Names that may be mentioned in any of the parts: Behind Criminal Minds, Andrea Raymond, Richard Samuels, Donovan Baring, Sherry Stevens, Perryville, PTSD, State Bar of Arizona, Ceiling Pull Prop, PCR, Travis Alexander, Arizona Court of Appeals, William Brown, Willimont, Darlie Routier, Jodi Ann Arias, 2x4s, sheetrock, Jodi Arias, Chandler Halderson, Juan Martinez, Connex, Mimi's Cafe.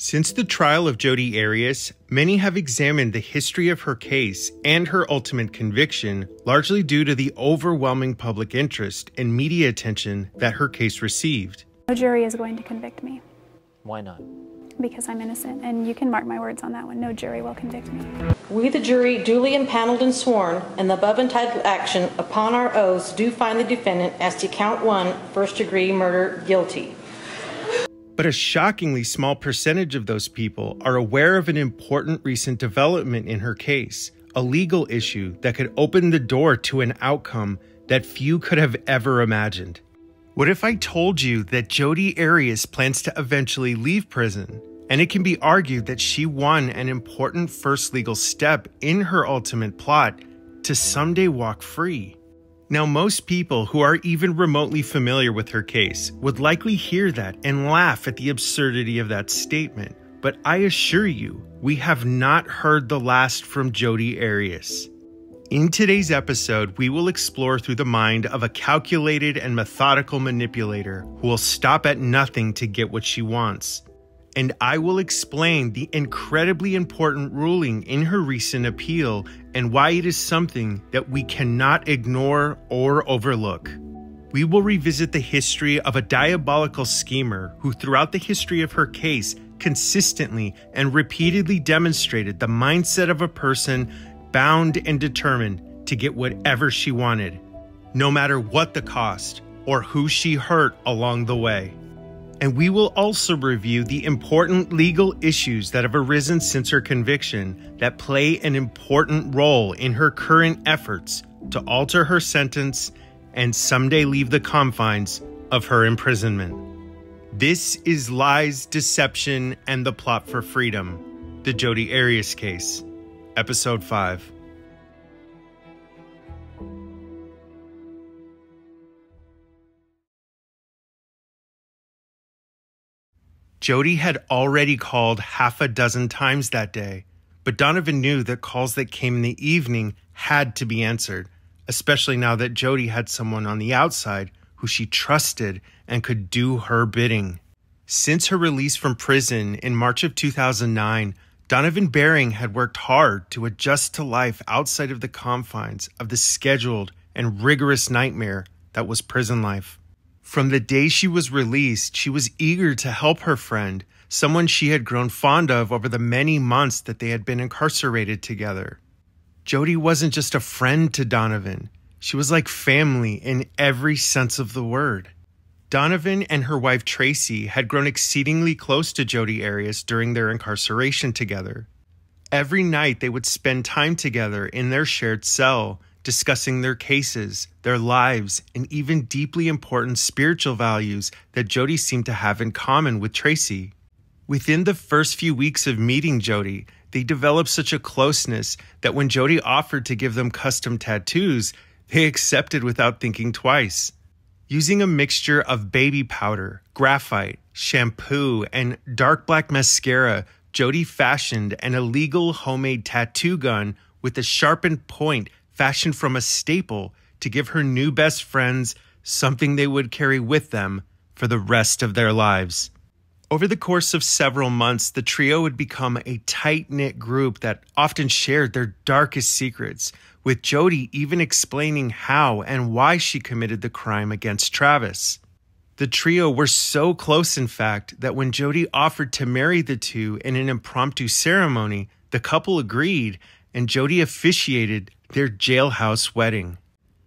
Since the trial of Jodi Arias, many have examined the history of her case and her ultimate conviction, largely due to the overwhelming public interest and media attention that her case received. No jury is going to convict me. Why not? Because I'm innocent, and you can mark my words on that one. No jury will convict me. We, the jury, duly impaneled and sworn, and the above entitled action upon our oaths do find the defendant as to count one, first-degree murder, guilty. But a shockingly small percentage of those people are aware of an important recent development in her case, a legal issue that could open the door to an outcome that few could have ever imagined. What if I told you that Jodi Arias plans to eventually leave prison, and it can be argued that she won an important first legal step in her ultimate plot to someday walk free? Now, most people who are even remotely familiar with her case would likely hear that and laugh at the absurdity of that statement, but I assure you, we have not heard the last from Jodi Arias. In today's episode, we will explore through the mind of a calculated and methodical manipulator who will stop at nothing to get what she wants. And I will explain the incredibly important ruling in her recent appeal and why it is something that we cannot ignore or overlook. We will revisit the history of a diabolical schemer who, throughout the history of her case, consistently and repeatedly demonstrated the mindset of a person bound and determined to get whatever she wanted, no matter what the cost or who she hurt along the way. And we will also review the important legal issues that have arisen since her conviction that play an important role in her current efforts to alter her sentence and someday leave the confines of her imprisonment. This is Lies, Deception, and the Plot for Freedom, the Jodi Arias Case, Episode 5. Jodi had already called half a dozen times that day, but Donovan knew that calls that came in the evening had to be answered, especially now that Jodi had someone on the outside who she trusted and could do her bidding. Since her release from prison in March of 2009, Donovan Baring had worked hard to adjust to life outside of the confines of the scheduled and rigorous nightmare that was prison life. From the day she was released, she was eager to help her friend, someone she had grown fond of over the many months that they had been incarcerated together. Jodi wasn't just a friend to Donovan. She was like family in every sense of the word. Donovan and her wife Tracy had grown exceedingly close to Jodi Arias during their incarceration together. Every night they would spend time together in their shared cell, discussing their cases, their lives, and even deeply important spiritual values that Jodi seemed to have in common with Tracy. Within the first few weeks of meeting Jodi, they developed such a closeness that when Jodi offered to give them custom tattoos, they accepted without thinking twice. Using a mixture of baby powder, graphite, shampoo, and dark black mascara, Jodi fashioned an illegal homemade tattoo gun with a sharpened point fashioned from a staple to give her new best friends something they would carry with them for the rest of their lives. Over the course of several months, the trio would become a tight-knit group that often shared their darkest secrets, with Jodi even explaining how and why she committed the crime against Travis. The trio were so close, in fact, that when Jodi offered to marry the two in an impromptu ceremony, the couple agreed, and Jodi officiated their jailhouse wedding.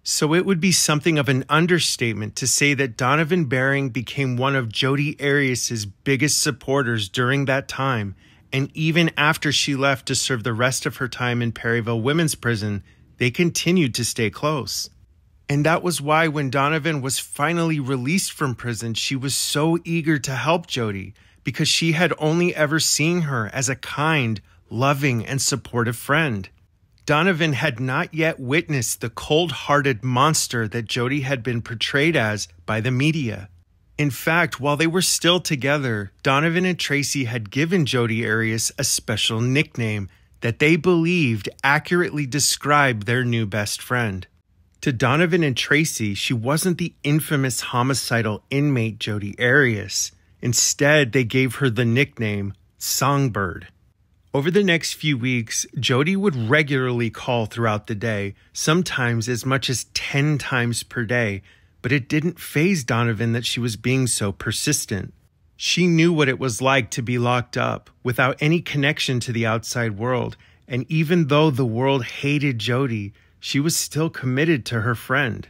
So it would be something of an understatement to say that Donovan Baring became one of Jodi Arias's biggest supporters during that time, and even after she left to serve the rest of her time in Perryville Women's Prison, they continued to stay close. And that was why when Donovan was finally released from prison, she was so eager to help Jodi, because she had only ever seen her as a kind, loving, and supportive friend. Donovan had not yet witnessed the cold-hearted monster that Jodi had been portrayed as by the media. In fact, while they were still together, Donovan and Tracy had given Jodi Arias a special nickname that they believed accurately described their new best friend. To Donovan and Tracy, she wasn't the infamous homicidal inmate Jodi Arias. Instead, they gave her the nickname Songbird. Over the next few weeks, Jodi would regularly call throughout the day, sometimes as much as 10 times per day, but it didn't faze Donovan that she was being so persistent. She knew what it was like to be locked up, without any connection to the outside world, and even though the world hated Jodi, she was still committed to her friend.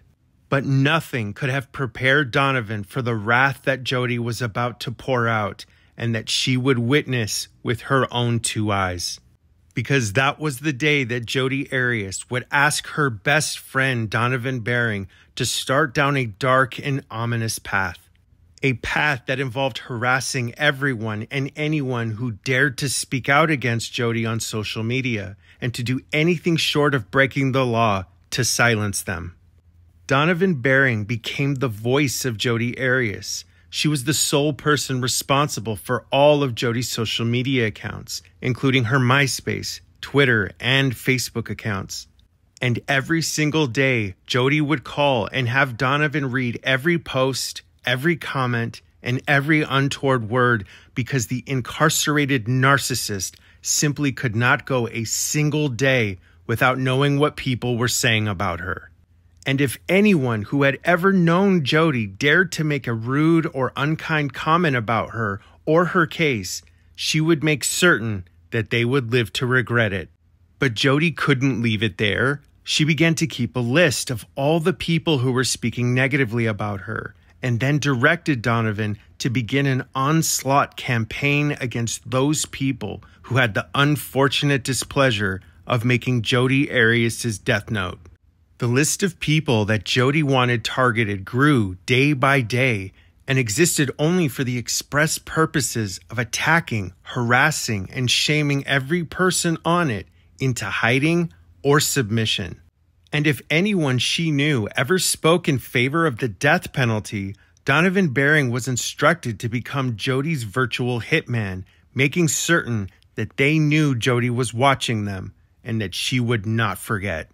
But nothing could have prepared Donovan for the wrath that Jodi was about to pour out, and that she would witness with her own two eyes. Because that was the day that Jodi Arias would ask her best friend Donovan Baring to start down a dark and ominous path. A path that involved harassing everyone and anyone who dared to speak out against Jodi on social media, and to do anything short of breaking the law to silence them. Donovan Baring became the voice of Jodi Arias. She was the sole person responsible for all of Jodi's social media accounts, including her MySpace, Twitter, and Facebook accounts. And every single day, Jodi would call and have Donovan read every post, every comment, and every untoward word, because the incarcerated narcissist simply could not go a single day without knowing what people were saying about her. And if anyone who had ever known Jodi dared to make a rude or unkind comment about her or her case, she would make certain that they would live to regret it. But Jodi couldn't leave it there. She began to keep a list of all the people who were speaking negatively about her, and then directed Donovan to begin an onslaught campaign against those people who had the unfortunate displeasure of making Jodi Arias' death note. The list of people that Jodi wanted targeted grew day by day, and existed only for the express purposes of attacking, harassing, and shaming every person on it into hiding or submission. And if anyone she knew ever spoke in favor of the death penalty, Donovan Baring was instructed to become Jodi's virtual hitman, making certain that they knew Jodi was watching them and that she would not forget.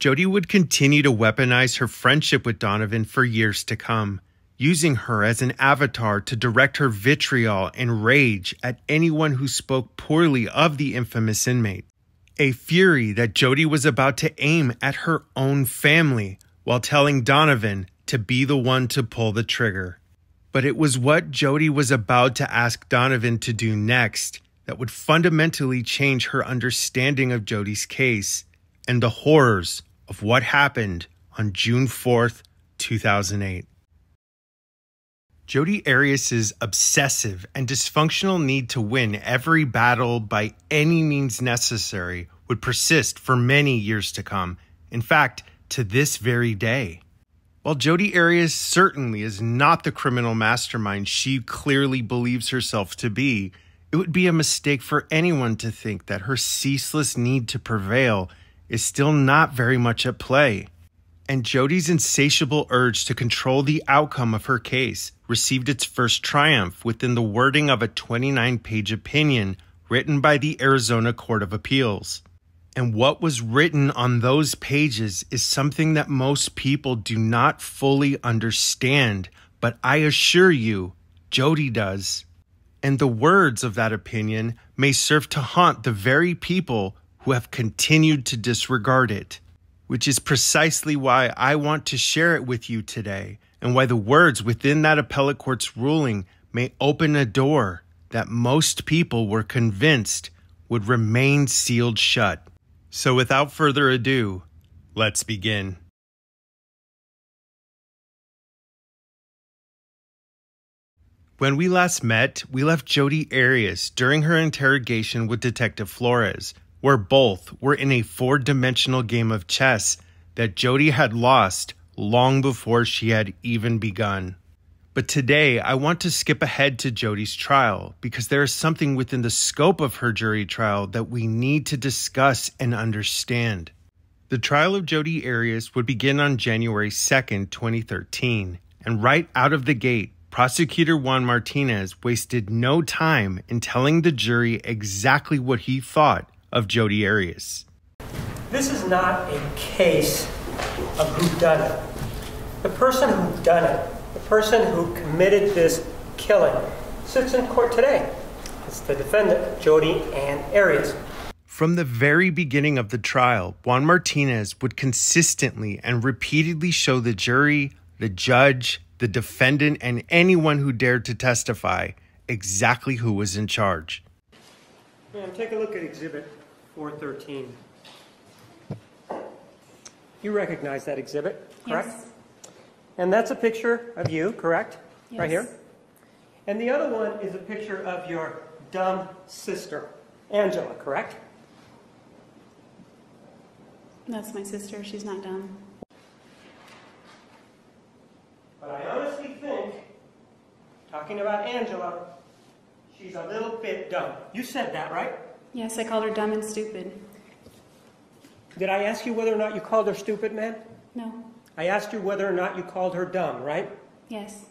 Jodi would continue to weaponize her friendship with Donovan for years to come, using her as an avatar to direct her vitriol and rage at anyone who spoke poorly of the infamous inmate. A fury that Jodi was about to aim at her own family, while telling Donovan to be the one to pull the trigger. But it was what Jodi was about to ask Donovan to do next that would fundamentally change her understanding of Jodi's case and the horrors of what happened on June 4th, 2008. Jodi Arias' obsessive and dysfunctional need to win every battle by any means necessary would persist for many years to come, in fact, to this very day. While Jodi Arias certainly is not the criminal mastermind she clearly believes herself to be, it would be a mistake for anyone to think that her ceaseless need to prevail is still not very much at play. And Jodi's insatiable urge to control the outcome of her case received its first triumph within the wording of a 29-page opinion written by the Arizona Court of Appeals. And what was written on those pages is something that most people do not fully understand, but I assure you, Jodi does. And the words of that opinion may serve to haunt the very people who have continued to disregard it, which is precisely why I want to share it with you today, and why the words within that appellate court's ruling may open a door that most people were convinced would remain sealed shut. So without further ado, let's begin. When we last met, we left Jodi Arias during her interrogation with Detective Flores, where both were in a four-dimensional game of chess that Jodi had lost long before she had even begun. But today, I want to skip ahead to Jodi's trial, because there is something within the scope of her jury trial that we need to discuss and understand. The trial of Jodi Arias would begin on January 2nd, 2013, and right out of the gate, Prosecutor Juan Martinez wasted no time in telling the jury exactly what he thought of Jodi Arias. This is not a case of whodunit. The person who done it, the person who committed this killing, sits in court today. It's the defendant, Jodi Ann Arias. From the very beginning of the trial, Juan Martinez would consistently and repeatedly show the jury, the judge, the defendant, and anyone who dared to testify exactly who was in charge. Ma'am, take a look at Exhibit 413. You recognize that exhibit, correct? Yes. And that's a picture of you, correct? Yes. Right here. And the other one is a picture of your dumb sister, Angela, correct? That's my sister. She's not dumb. But I honestly think, talking about Angela, she's a little bit dumb. You said that, right? Yes, I called her dumb and stupid. Did I ask you whether or not you called her stupid, ma'am? No. I asked you whether or not you called her dumb, right? Yes.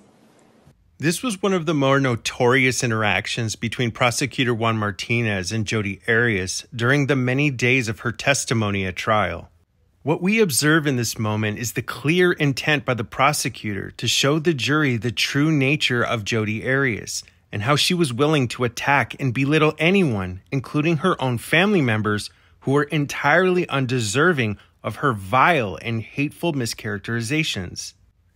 This was one of the more notorious interactions between Prosecutor Juan Martinez and Jodi Arias during the many days of her testimony at trial. What we observe in this moment is the clear intent by the prosecutor to show the jury the true nature of Jodi Arias and how she was willing to attack and belittle anyone, including her own family members, who were entirely undeserving of her vile and hateful mischaracterizations.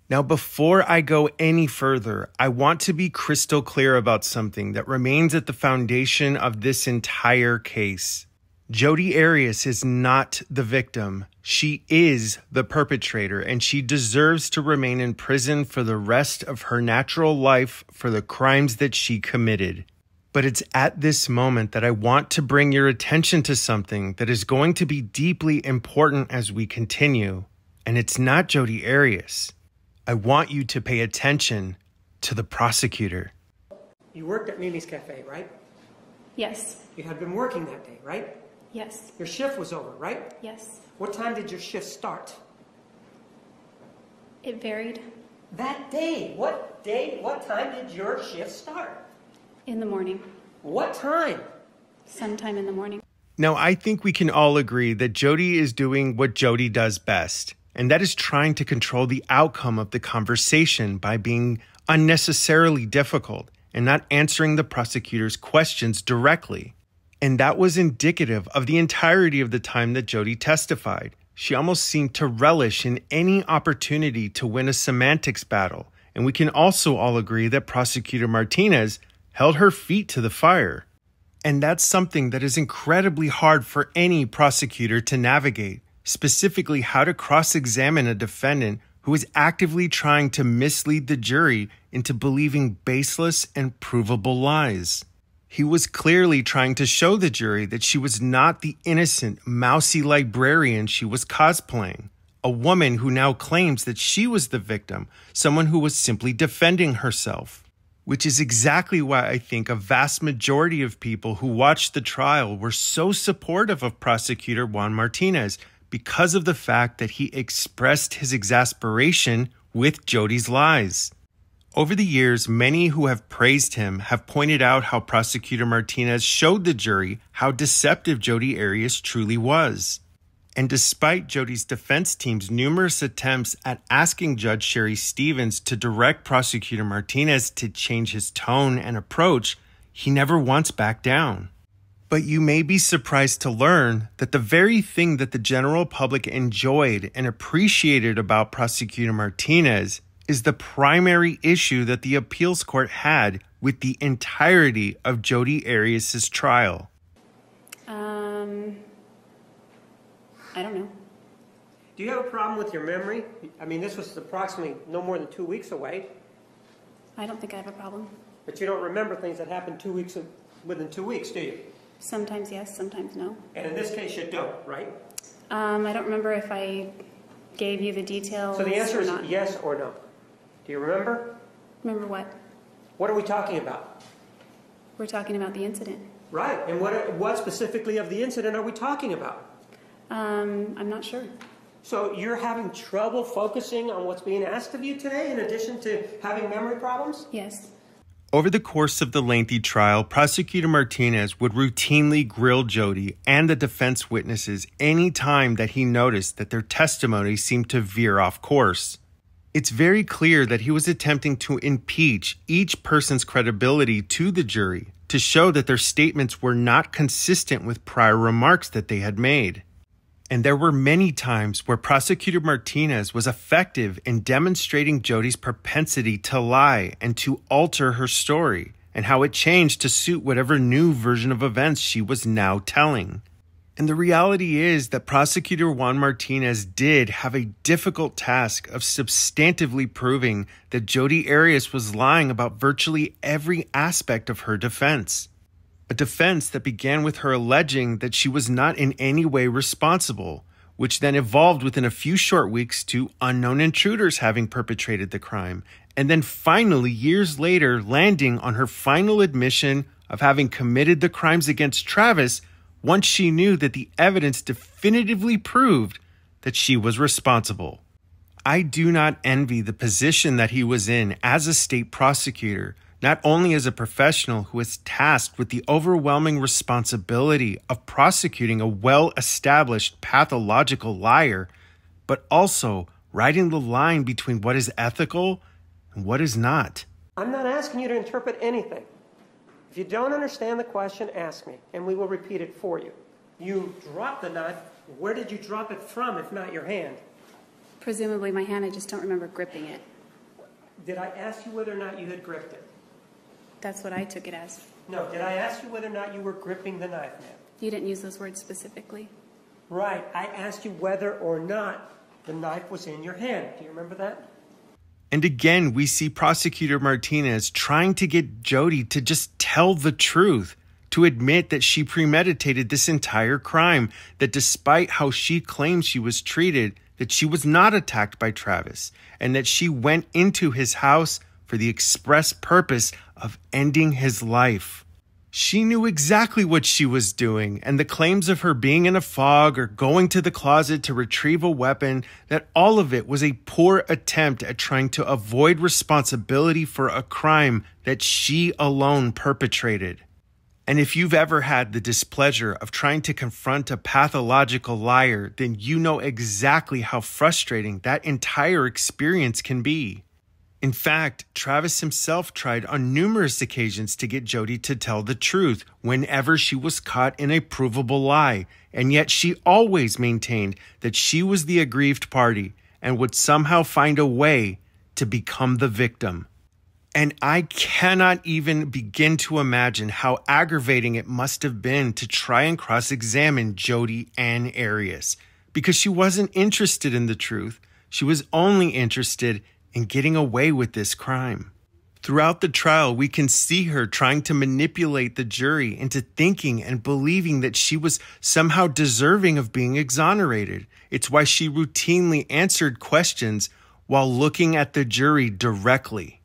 Now, before I go any further, I want to be crystal clear about something that remains at the foundation of this entire case. Jodi Arias is not the victim. She is the perpetrator, and she deserves to remain in prison for the rest of her natural life for the crimes that she committed. But it's at this moment that I want to bring your attention to something that is going to be deeply important as we continue, and it's not Jodi Arias. I want you to pay attention to the prosecutor. You worked at Mimi's Cafe, right? Yes. You had been working that day, right? Yes. Your shift was over, right? Yes. What time did your shift start? It varied. That day? What day? What time did your shift start? In the morning. What time? Sometime in the morning. Now, I think we can all agree that Jodi is doing what Jodi does best, and that is trying to control the outcome of the conversation by being unnecessarily difficult and not answering the prosecutor's questions directly. And that was indicative of the entirety of the time that Jodi testified. She almost seemed to relish in any opportunity to win a semantics battle. And we can also all agree that Prosecutor Martinez held her feet to the fire. And that's something that is incredibly hard for any prosecutor to navigate, specifically how to cross-examine a defendant who is actively trying to mislead the jury into believing baseless and provable lies. He was clearly trying to show the jury that she was not the innocent, mousy librarian she was cosplaying, a woman who now claims that she was the victim, someone who was simply defending herself. Which is exactly why I think a vast majority of people who watched the trial were so supportive of Prosecutor Juan Martinez because of the fact that he expressed his exasperation with Jodi's lies. Over the years, many who have praised him have pointed out how Prosecutor Martinez showed the jury how deceptive Jodi Arias truly was. And despite Jodi's defense team's numerous attempts at asking Judge Sherry Stevens to direct Prosecutor Martinez to change his tone and approach, he never once backed down. But you may be surprised to learn that the very thing that the general public enjoyed and appreciated about Prosecutor Martinez is the primary issue that the appeals court had with the entirety of Jodi Arias' trial. I don't know. Do you have a problem with your memory? I mean, this was approximately no more than 2 weeks away. I don't think I have a problem. But you don't remember things that happened within 2 weeks, do you? Sometimes yes, sometimes no. And in this case, you don't, right? I don't remember if I gave you the details. So the answer is yes or no. Do you remember? Remember what? What are we talking about? We're talking about the incident. Right. And what specifically of the incident are we talking about? I'm not sure. So you're having trouble focusing on what's being asked of you today in addition to having memory problems? Yes. Over the course of the lengthy trial, Prosecutor Martinez would routinely grill Jodi and the defense witnesses any time that he noticed that their testimony seemed to veer off course. It's very clear that he was attempting to impeach each person's credibility to the jury, to show that their statements were not consistent with prior remarks that they had made. And there were many times where Prosecutor Martinez was effective in demonstrating Jodi's propensity to lie and to alter her story, and how it changed to suit whatever new version of events she was now telling. And the reality is that Prosecutor Juan Martinez did have a difficult task of substantively proving that Jodi Arias was lying about virtually every aspect of her defense. A defense that began with her alleging that she was not in any way responsible, which then evolved within a few short weeks to unknown intruders having perpetrated the crime, and then finally, years later, landing on her final admission of having committed the crimes against Travis once she knew that the evidence definitively proved that she was responsible. I do not envy the position that he was in as a state prosecutor, not only as a professional who is tasked with the overwhelming responsibility of prosecuting a well-established pathological liar, but also riding the line between what is ethical and what is not. I'm not asking you to interpret anything. If you don't understand the question, ask me, and we will repeat it for you. You dropped the knife. Where did you drop it from, if not your hand? Presumably my hand. I just don't remember gripping it. Did I ask you whether or not you had gripped it? That's what I took it as. No, did I ask you whether or not you were gripping the knife, ma'am? You didn't use those words specifically. Right. I asked you whether or not the knife was in your hand. Do you remember that? And again, we see Prosecutor Martinez trying to get Jodi to just tell the truth, to admit that she premeditated this entire crime, that despite how she claims she was treated, that she was not attacked by Travis, and that she went into his house for the express purpose of ending his life. She knew exactly what she was doing, and the claims of her being in a fog or going to the closet to retrieve a weapon, that all of it was a poor attempt at trying to avoid responsibility for a crime that she alone perpetrated. And if you've ever had the displeasure of trying to confront a pathological liar, then you know exactly how frustrating that entire experience can be. In fact, Travis himself tried on numerous occasions to get Jodi to tell the truth whenever she was caught in a provable lie, and yet she always maintained that she was the aggrieved party and would somehow find a way to become the victim. And I cannot even begin to imagine how aggravating it must have been to try and cross-examine Jodi Ann Arias, because she wasn't interested in the truth. She was only interested in getting away with this crime. Throughout the trial, we can see her trying to manipulate the jury into thinking and believing that she was somehow deserving of being exonerated. It's why she routinely answered questions while looking at the jury directly.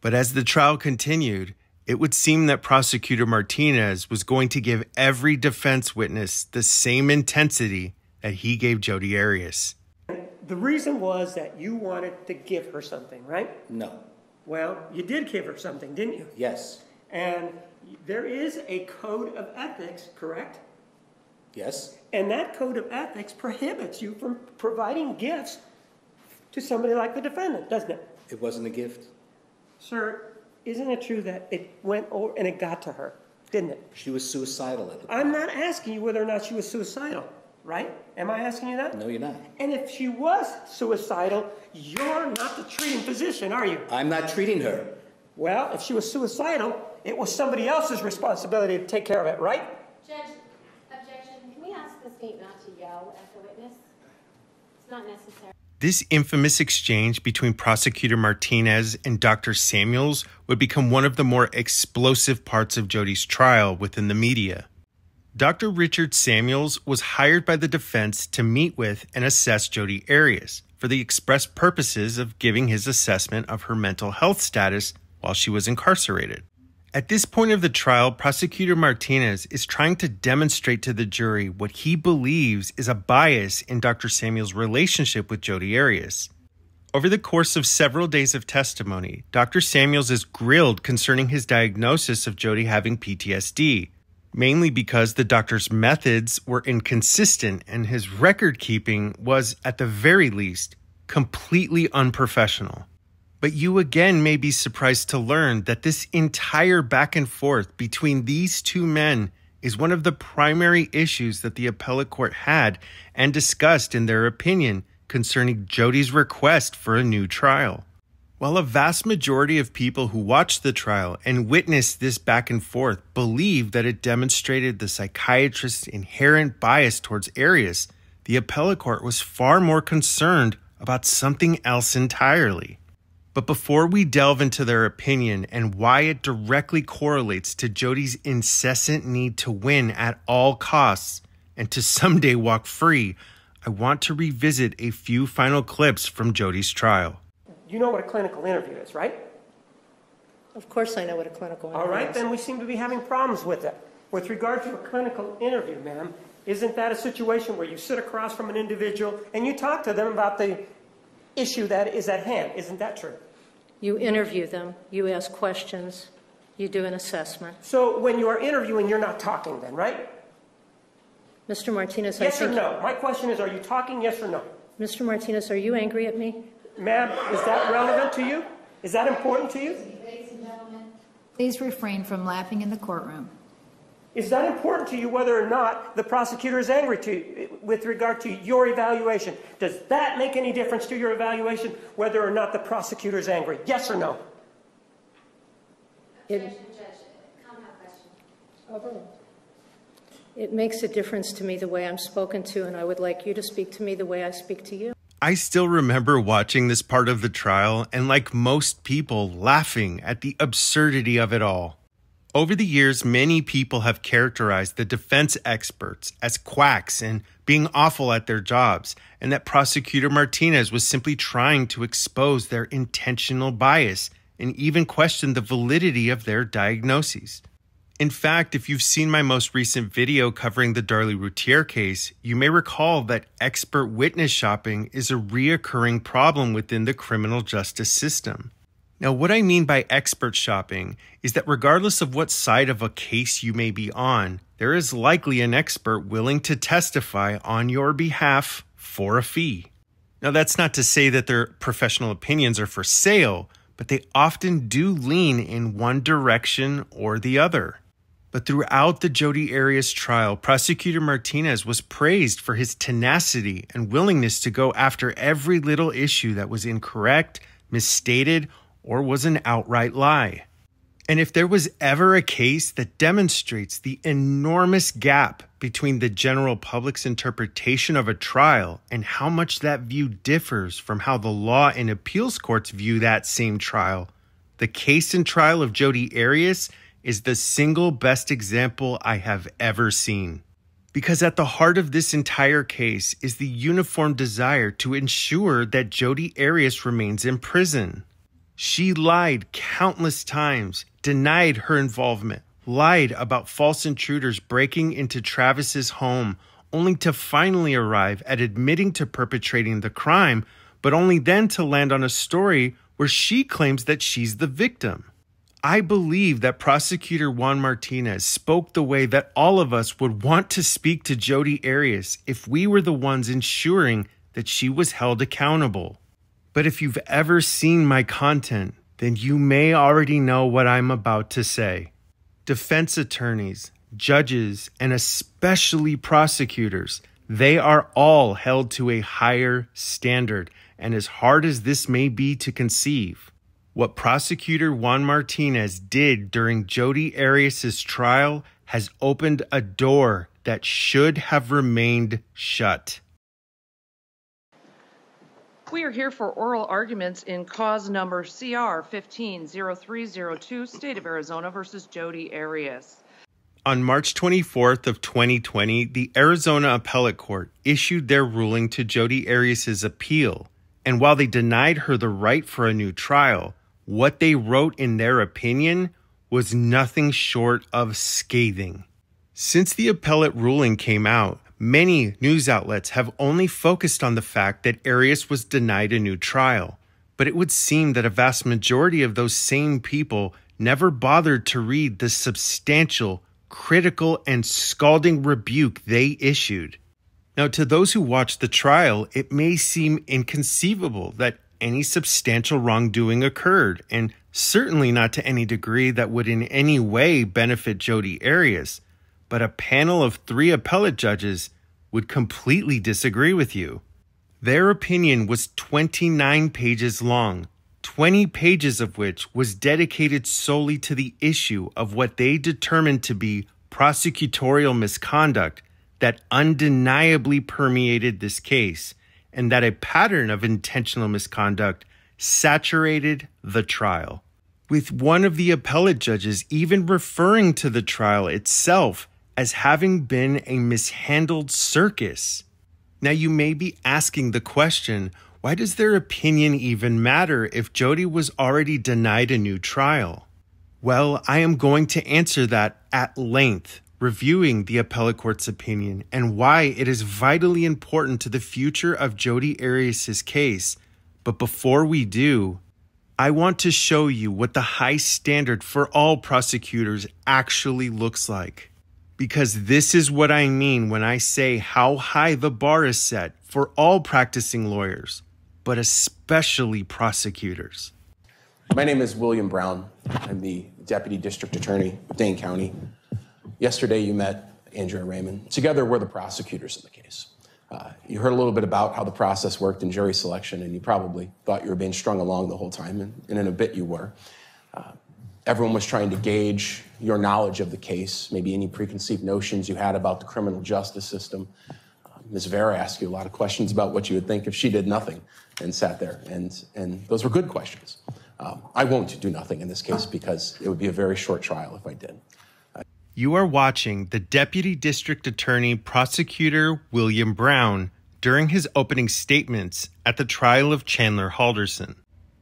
But as the trial continued, it would seem that Prosecutor Martinez was going to give every defense witness the same intensity that he gave Jodi Arias. The reason was that you wanted to give her something, right? No. Well, you did give her something, didn't you? Yes. And there is a code of ethics, correct? Yes. And that code of ethics prohibits you from providing gifts to somebody like the defendant, doesn't it? It wasn't a gift. Sir, isn't it true that it went over and it got to her, didn't it? She was suicidal at the time. I'm not asking you whether or not she was suicidal, right? Am I asking you that? No, you're not. And if she was suicidal, you're not the treating physician, are you? I'm not treating her. Well, if she was suicidal, it was somebody else's responsibility to take care of it, right? Judge, objection. Can we ask the state not to yell at the witness? It's not necessary. This infamous exchange between Prosecutor Martinez and Dr. Samuels would become one of the more explosive parts of Jodi's trial within the media. Dr. Richard Samuels was hired by the defense to meet with and assess Jodi Arias for the express purposes of giving his assessment of her mental health status while she was incarcerated. At this point of the trial, Prosecutor Martinez is trying to demonstrate to the jury what he believes is a bias in Dr. Samuels' relationship with Jodi Arias. Over the course of several days of testimony, Dr. Samuels is grilled concerning his diagnosis of Jodi having PTSD, mainly because the doctor's methods were inconsistent and his record-keeping was, at the very least, completely unprofessional. But you again may be surprised to learn that this entire back and forth between these two men is one of the primary issues that the appellate court had and discussed in their opinion concerning Jodi's request for a new trial. While a vast majority of people who watched the trial and witnessed this back and forth believe that it demonstrated the psychiatrist's inherent bias towards Arias, the appellate court was far more concerned about something else entirely. But before we delve into their opinion and why it directly correlates to Jodi's incessant need to win at all costs and to someday walk free, I want to revisit a few final clips from Jodi's trial. You know what a clinical interview is, right? Of course I know what a clinical interview is. All right, then we seem to be having problems with it. With regard to a clinical interview, ma'am, isn't that a situation where you sit across from an individual and you talk to them about the issue that is at hand? Isn't that true? You interview them, you ask questions, you do an assessment. So when you are interviewing, you're not talking then, right? Mr. Martinez, yes or no? My question is, are you talking, yes or no? Mr. Martinez, are you angry at me? Ma'am, is that relevant to you? Is that important to you? Ladies and gentlemen, please refrain from laughing in the courtroom. Is that important to you whether or not the prosecutor is angry to you with regard to your evaluation? Does that make any difference to your evaluation whether or not the prosecutor is angry? Yes or no? Objection, Judge. Comment, question. Overruled. It makes a difference to me the way I'm spoken to, and I would like you to speak to me the way I speak to you. I still remember watching this part of the trial and, like most people, laughing at the absurdity of it all. Over the years, many people have characterized the defense experts as quacks and being awful at their jobs, and that Prosecutor Martinez was simply trying to expose their intentional bias and even question the validity of their diagnoses. In fact, if you've seen my most recent video covering the Darlie-Routier case, you may recall that expert witness shopping is a reoccurring problem within the criminal justice system. Now, what I mean by expert shopping is that regardless of what side of a case you may be on, there is likely an expert willing to testify on your behalf for a fee. Now, that's not to say that their professional opinions are for sale, but they often do lean in one direction or the other. But throughout the Jodi Arias trial, Prosecutor Martinez was praised for his tenacity and willingness to go after every little issue that was incorrect, misstated, or was an outright lie. And if there was ever a case that demonstrates the enormous gap between the general public's interpretation of a trial and how much that view differs from how the law and appeals courts view that same trial, the case and trial of Jodi Arias is the single best example I have ever seen. Because at the heart of this entire case is the uniform desire to ensure that Jodi Arias remains in prison. She lied countless times, denied her involvement, lied about false intruders breaking into Travis's home, only to finally arrive at admitting to perpetrating the crime, but only then to land on a story where she claims that she's the victim. I believe that Prosecutor Juan Martinez spoke the way that all of us would want to speak to Jodi Arias if we were the ones ensuring that she was held accountable. But if you've ever seen my content, then you may already know what I'm about to say. Defense attorneys, judges, and especially prosecutors, they are all held to a higher standard, and as hard as this may be to conceive, what Prosecutor Juan Martinez did during Jodi Arias' trial has opened a door that should have remained shut. We are here for oral arguments in cause number CR-150302, State of Arizona versus Jodi Arias. On March 24th of 2020, the Arizona Appellate Court issued their ruling to Jodi Arias' appeal, and while they denied her the right for a new trial, what they wrote in their opinion was nothing short of scathing. Since the appellate ruling came out, many news outlets have only focused on the fact that Arias was denied a new trial, but it would seem that a vast majority of those same people never bothered to read the substantial, critical, and scalding rebuke they issued. Now, to those who watched the trial, it may seem inconceivable that any substantial wrongdoing occurred, and certainly not to any degree that would in any way benefit Jodi Arias, but a panel of 3 appellate judges would completely disagree with you. Their opinion was 29 pages long, 20 pages of which was dedicated solely to the issue of what they determined to be prosecutorial misconduct that undeniably permeated this case, and that a pattern of intentional misconduct saturated the trial. With one of the appellate judges even referring to the trial itself as having been a mishandled circus. Now you may be asking the question, why does their opinion even matter if Jodi was already denied a new trial? Well, I am going to answer that at length, reviewing the appellate court's opinion and why it is vitally important to the future of Jodi Arias' case. But before we do, I want to show you what the high standard for all prosecutors actually looks like. Because this is what I mean when I say how high the bar is set for all practicing lawyers, but especially prosecutors. My name is William Brown. I'm the Deputy District Attorney of Dane County. Yesterday, you met Andrea Raymond. Together, we're the prosecutors in the case. You heard a little bit about how the process worked in jury selection, and you probably thought you were being strung along the whole time, and in a bit you were. Everyone was trying to gauge your knowledge of the case, maybe any preconceived notions you had about the criminal justice system. Ms. Vera asked you a lot of questions about what you would think if she did nothing and sat there, and those were good questions. I won't do nothing in this case because it would be a very short trial if I did. You are watching the Deputy District Attorney Prosecutor William Brown during his opening statements at the trial of Chandler Halderson.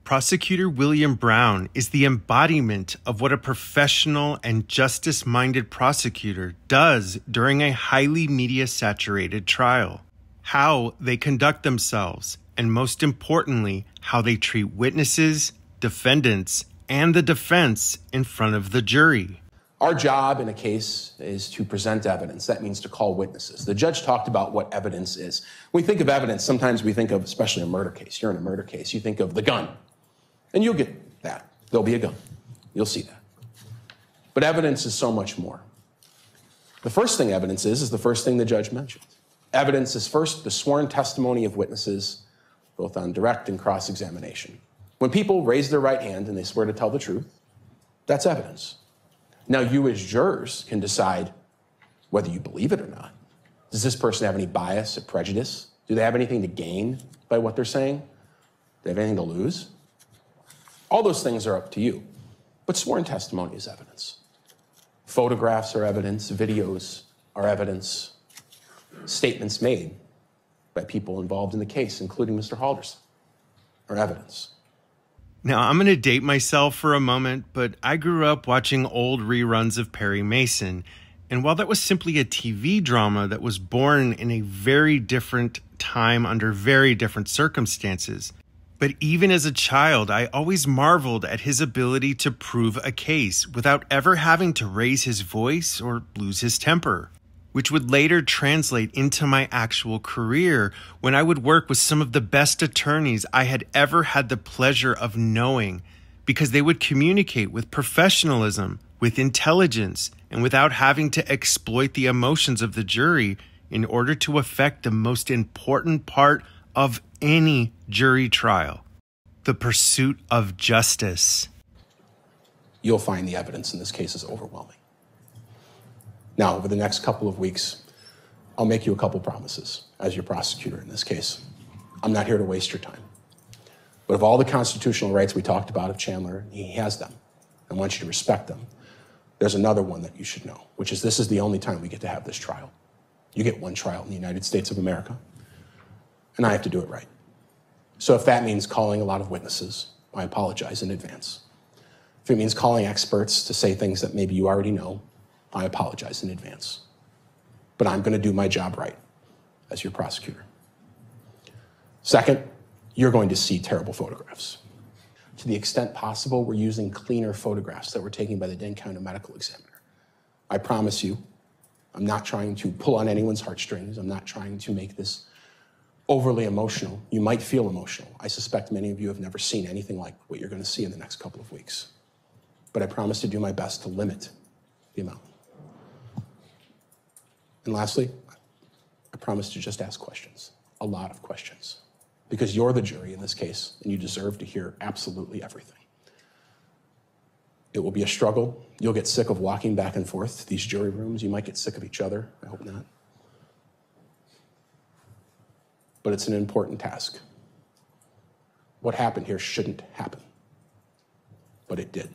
Prosecutor William Brown is the embodiment of what a professional and justice-minded prosecutor does during a highly media-saturated trial. How they conduct themselves, and most importantly, how they treat witnesses, defendants, and the defense in front of the jury. Our job in a case is to present evidence. That means to call witnesses. The judge talked about what evidence is. When we think of evidence, sometimes we think of, especially a murder case. You're in a murder case. You think of the gun. And you'll get that. There'll be a gun. You'll see that. But evidence is so much more. The first thing evidence is the first thing the judge mentioned. Evidence is first the sworn testimony of witnesses, both on direct and cross-examination. When people raise their right hand and they swear to tell the truth, that's evidence. Now, you as jurors can decide whether you believe it or not. Does this person have any bias or prejudice? Do they have anything to gain by what they're saying? Do they have anything to lose? All those things are up to you, but sworn testimony is evidence. Photographs are evidence, videos are evidence, statements made by people involved in the case, including Mr. Halderson, are evidence. Now, I'm going to date myself for a moment, but I grew up watching old reruns of Perry Mason, and while that was simply a TV drama that was born in a very different time under very different circumstances, but even as a child, I always marveled at his ability to prove a case without ever having to raise his voice or lose his temper, which would later translate into my actual career when I would work with some of the best attorneys I had ever had the pleasure of knowing, because they would communicate with professionalism, with intelligence, and without having to exploit the emotions of the jury in order to affect the most important part of any jury trial, the pursuit of justice. You'll find the evidence in this case is overwhelming. Now, over the next couple of weeks, I'll make you a couple promises as your prosecutor in this case. I'm not here to waste your time. But of all the constitutional rights we talked about of Chandler, he has them. I want you to respect them. There's another one that you should know, which is this is the only time we get to have this trial. You get one trial in the United States of America, and I have to do it right. So if that means calling a lot of witnesses, I apologize in advance. If it means calling experts to say things that maybe you already know, I apologize in advance. But I'm going to do my job right as your prosecutor. Second, you're going to see terrible photographs. To the extent possible, we're using cleaner photographs that were taken by the Dane County Medical Examiner. I promise you, I'm not trying to pull on anyone's heartstrings. I'm not trying to make this overly emotional. You might feel emotional. I suspect many of you have never seen anything like what you're going to see in the next couple of weeks. But I promise to do my best to limit the amount. And lastly, I promise to just ask questions, a lot of questions, because you're the jury in this case, and you deserve to hear absolutely everything. It will be a struggle. You'll get sick of walking back and forth to these jury rooms. You might get sick of each other. I hope not. But it's an important task. What happened here shouldn't happen, but it did.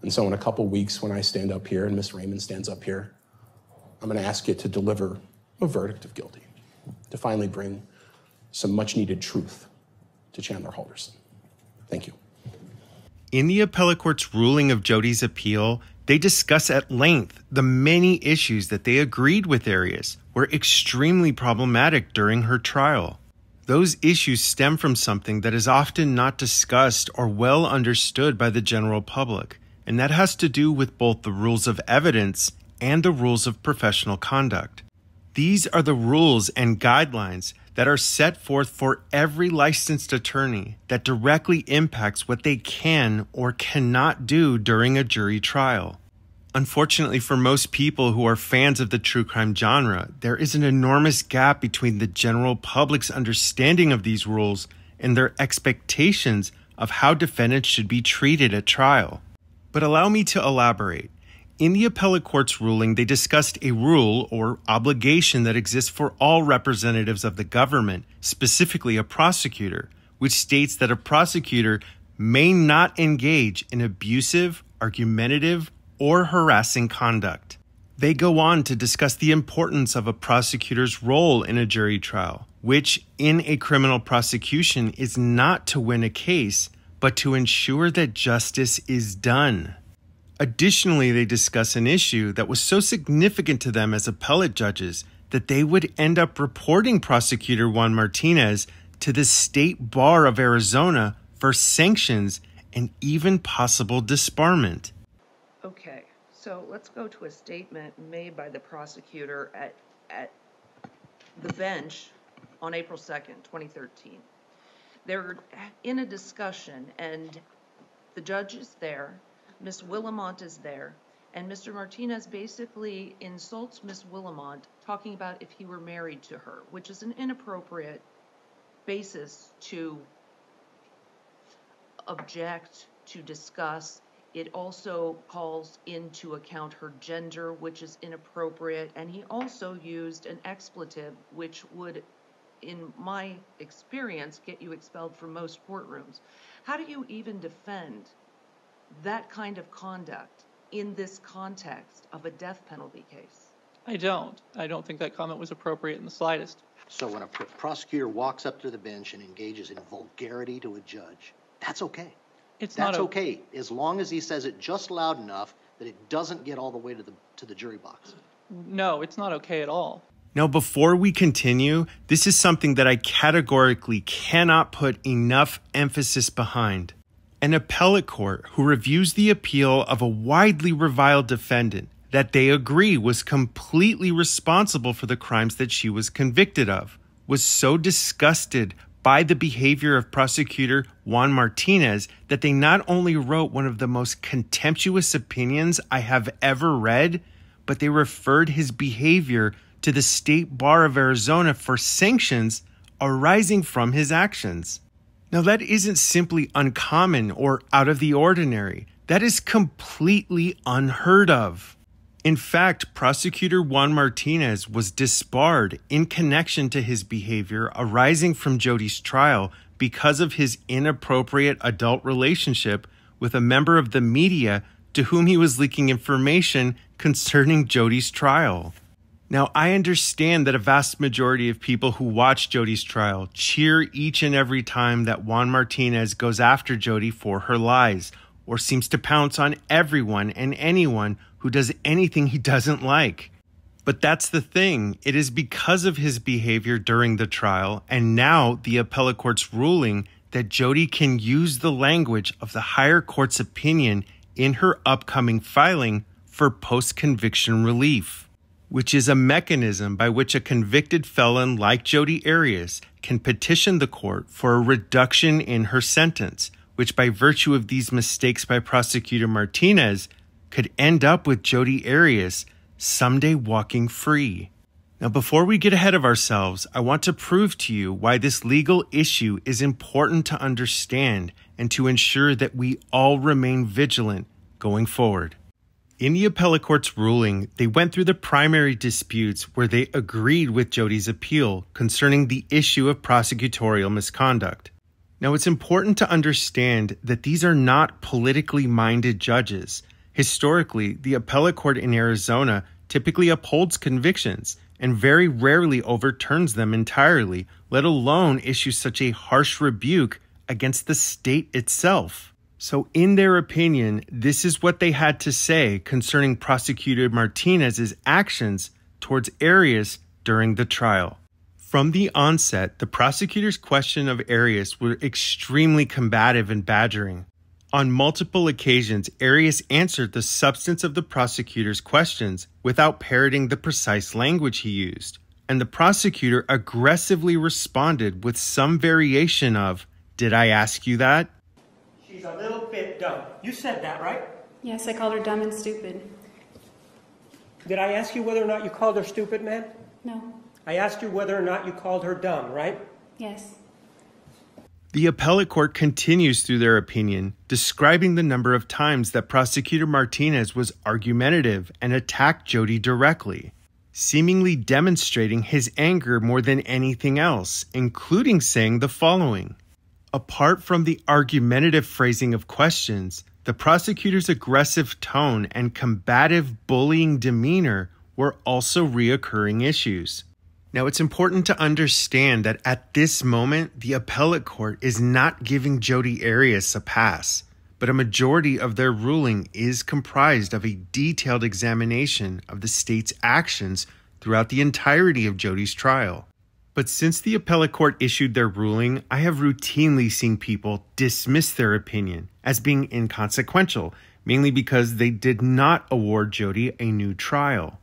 And so in a couple weeks, when I stand up here and Ms. Raymond stands up here, I'm going to ask you to deliver a verdict of guilty, to finally bring some much needed truth to Chandler Halderson. Thank you. In the appellate court's ruling of Jodi's appeal, they discuss at length the many issues that they agreed with Arias were extremely problematic during her trial. Those issues stem from something that is often not discussed or well understood by the general public, and that has to do with both the rules of evidence and the rules of professional conduct. These are the rules and guidelines that are set forth for every licensed attorney that directly impacts what they can or cannot do during a jury trial. Unfortunately for most people who are fans of the true crime genre, there is an enormous gap between the general public's understanding of these rules and their expectations of how defendants should be treated at trial. But allow me to elaborate. In the appellate court's ruling, they discussed a rule or obligation that exists for all representatives of the government, specifically a prosecutor, which states that a prosecutor may not engage in abusive, argumentative, or harassing conduct. They go on to discuss the importance of a prosecutor's role in a jury trial, which in a criminal prosecution is not to win a case, but to ensure that justice is done. Additionally, they discuss an issue that was so significant to them as appellate judges that they would end up reporting prosecutor Juan Martinez to the State Bar of Arizona for sanctions and even possible disbarment. Okay, so let's go to a statement made by the prosecutor at the bench on April 2nd, 2013. They're in a discussion, and the judge is there. Ms. Willimont is there, and Mr. Martinez basically insults Ms. Willimont, talking about if he were married to her, which is an inappropriate basis to object, to discuss. It also calls into account her gender, which is inappropriate, and he also used an expletive, which would, in my experience, get you expelled from most courtrooms. How do you even defend that kind of conduct in this context of a death penalty case? I don't think that comment was appropriate in the slightest. So when a prosecutor walks up to the bench and engages in vulgarity to a judge, that's okay. That's okay as long as he says it just loud enough that it doesn't get all the way to the jury box. No, it's not okay at all. Now, before we continue, this is something that I categorically cannot put enough emphasis behind. An appellate court who reviews the appeal of a widely reviled defendant that they agree was completely responsible for the crimes that she was convicted of was so disgusted by the behavior of prosecutor Juan Martinez that they not only wrote one of the most contemptuous opinions I have ever read, but they referred his behavior to the State Bar of Arizona for sanctions arising from his actions. Now, that isn't simply uncommon or out of the ordinary. That is completely unheard of. In fact, prosecutor Juan Martinez was disbarred in connection to his behavior arising from Jodi's trial because of his inappropriate adult relationship with a member of the media to whom he was leaking information concerning Jodi's trial. Now, I understand that a vast majority of people who watch Jodi's trial cheer each and every time that Juan Martinez goes after Jodi for her lies, or seems to pounce on everyone and anyone who does anything he doesn't like. But that's the thing. It is because of his behavior during the trial, and now the appellate court's ruling, that Jodi can use the language of the higher court's opinion in her upcoming filing for post-conviction relief. which is a mechanism by which a convicted felon like Jodi Arias can petition the court for a reduction in her sentence, which by virtue of these mistakes by Prosecutor Martinez could end up with Jodi Arias someday walking free. Now, before we get ahead of ourselves, I want to prove to you why this legal issue is important to understand and to ensure that we all remain vigilant going forward. In the appellate court's ruling, they went through the primary disputes where they agreed with Jodi's appeal concerning the issue of prosecutorial misconduct. Now, it's important to understand that these are not politically minded judges. Historically, the appellate court in Arizona typically upholds convictions and very rarely overturns them entirely, let alone issue such a harsh rebuke against the state itself. So in their opinion, this is what they had to say concerning Prosecutor Martinez's actions towards Arias during the trial. From the onset, the prosecutor's question of Arias were extremely combative and badgering. On multiple occasions, Arias answered the substance of the prosecutor's questions without parroting the precise language he used, and the prosecutor aggressively responded with some variation of, "Did I ask you that?" "She's a little bit dumb. You said that, right?" "Yes, I called her dumb and stupid." "Did I ask you whether or not you called her stupid, ma'am?" "No." "I asked you whether or not you called her dumb, right?" "Yes." The appellate court continues through their opinion, describing the number of times that Prosecutor Martinez was argumentative and attacked Jodi directly, seemingly demonstrating his anger more than anything else, including saying the following. Apart from the argumentative phrasing of questions, the prosecutor's aggressive tone and combative bullying demeanor were also reoccurring issues. Now, it's important to understand that at this moment, the appellate court is not giving Jodi Arias a pass, but a majority of their ruling is comprised of a detailed examination of the state's actions throughout the entirety of Jodi's trial. But since the appellate court issued their ruling, I have routinely seen people dismiss their opinion as being inconsequential, mainly because they did not award Jodi a new trial.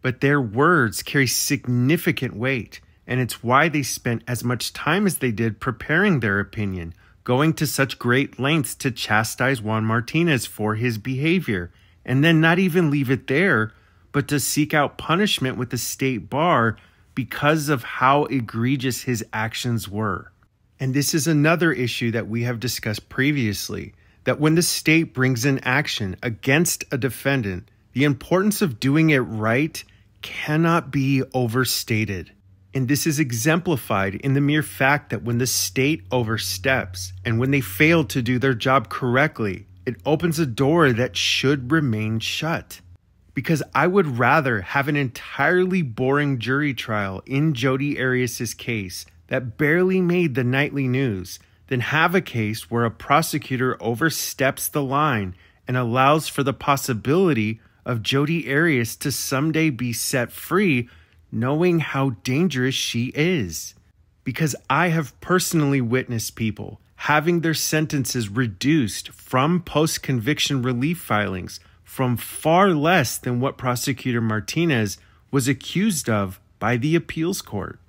But their words carry significant weight, and it's why they spent as much time as they did preparing their opinion, going to such great lengths to chastise Juan Martinez for his behavior, and then not even leave it there, but to seek out punishment with the state bar because of how egregious his actions were. And this is another issue that we have discussed previously, that when the state brings an action against a defendant, the importance of doing it right cannot be overstated. And this is exemplified in the mere fact that when the state oversteps and when they fail to do their job correctly, it opens a door that should remain shut. Because I would rather have an entirely boring jury trial in Jodi Arias's case that barely made the nightly news than have a case where a prosecutor oversteps the line and allows for the possibility of Jodi Arias to someday be set free, knowing how dangerous she is. Because I have personally witnessed people having their sentences reduced from post-conviction relief filings from far less than what Prosecutor Martinez was accused of by the appeals court.